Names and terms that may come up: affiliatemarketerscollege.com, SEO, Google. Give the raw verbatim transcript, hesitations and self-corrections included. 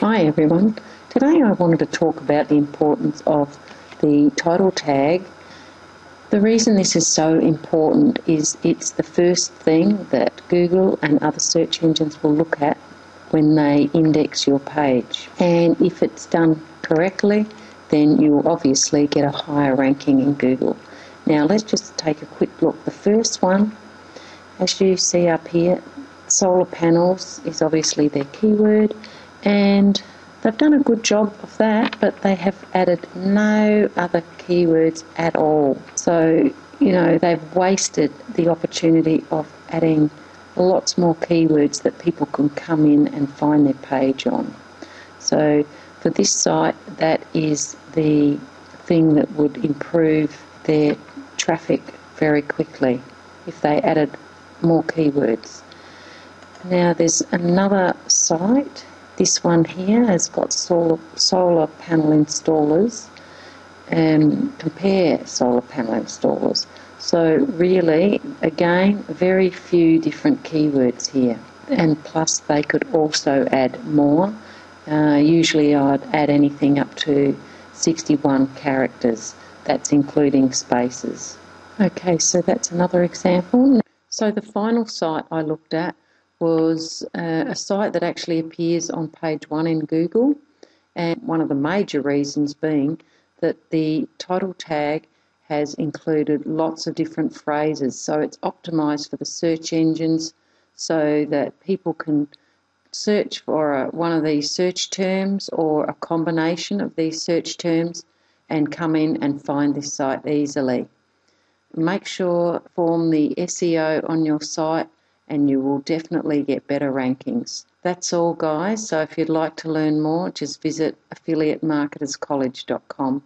Hi everyone, today I wanted to talk about the importance of the title tag. The reason this is so important is it's the first thing that Google and other search engines will look at when they index your page. And if it's done correctly, then you'll obviously get a higher ranking in Google. Now let's just take a quick look. The first one, as you see up here, solar panels is obviously their keyword, and they've done a good job of that, but they have added no other keywords at all. So, you know, they've wasted the opportunity of adding lots more keywords that people can come in and find their page on. So for this site, that is the thing that would improve their traffic very quickly if they added more keywords. Now there's another site. This one here has got solar, solar panel installers, um, compare solar panel installers. So really, again, very few different keywords here. And plus they could also add more. Uh, usually I'd add anything up to sixty-one characters. That's including spaces. Okay, so that's another example. So the final site I looked at was uh, a site that actually appears on page one in Google, and one of the major reasons being that the title tag has included lots of different phrases, so it's optimized for the search engines so that people can search for a, one of these search terms or a combination of these search terms and come in and find this site easily. Make sure to form the S E O on your site and you will definitely get better rankings. That's all guys, so if you'd like to learn more, just visit affiliate marketers college dot com.